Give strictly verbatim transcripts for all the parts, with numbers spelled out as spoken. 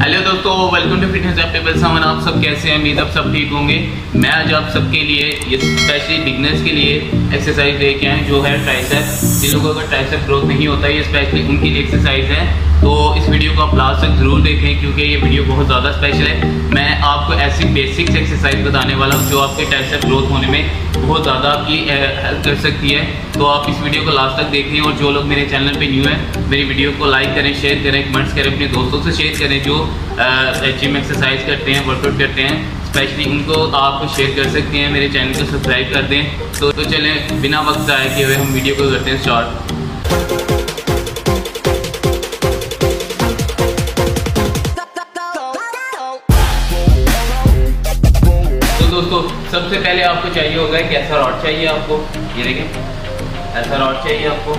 Hello दोस्तों, welcome to fitness. आप सब कैसे हैं? उम्मीद आप सब ठीक होंगे। मैं आज आप सबके लिए, ये स्पेशली बिगनर्स के लिए एक्सरसाइज लेके आए जो है ट्राइसेप। जिन लोगों का ट्राइसेप ग्रोथ नहीं होता है, ये स्पेशली उनके लिए एक्सरसाइज है। तो इस वीडियो को आप लास्ट तक जरूर देखें क्योंकि ये वीडियो बहुत ज़्यादा स्पेशल है। मैं आपको ऐसी बेसिक्स एक्सरसाइज बताने वाला हूँ जो आपके ट्राइसेप ग्रोथ होने में बहुत ज़्यादा आपकी हेल्प कर सकती है। तो आप इस वीडियो को लास्ट तक देखें। और जो लोग मेरे चैनल पे न्यू हैं, मेरी वीडियो को लाइक करें, शेयर करें, कमेंट्स करें, अपने दोस्तों से शेयर करें जो जिम एक्सरसाइज करते हैं, वर्कआउट करते हैं, स्पेशली उनको आप शेयर कर सकते हैं। मेरे चैनल को सब्सक्राइब कर दें। तो, तो चलें, बिना वक्त ज़ाया किए हुए हम वीडियो को करते हैं स्टार्ट। दोस्तों, सबसे पहले आपको चाहिए होगा कि ऐसा रॉड चाहिए आपको। ये देखें, ऐसा रॉड चाहिए आपको।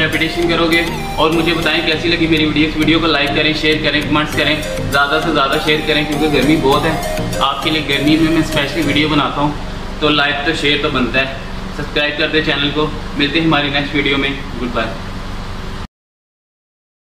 रेपिटेशन करोगे और मुझे बताएं कैसी लगी मेरी वीडियो। इस वीडियो को लाइक करें, शेयर करें, कमेंट्स करें, ज़्यादा से ज़्यादा शेयर करें क्योंकि गर्मी बहुत है। आपके लिए गर्मी में मैं स्पेशली वीडियो बनाता हूँ तो लाइक तो शेयर तो बनता है। सब्सक्राइब कर दें चैनल को। मिलते हैं हमारी नेक्स्ट वीडियो में। Good bye.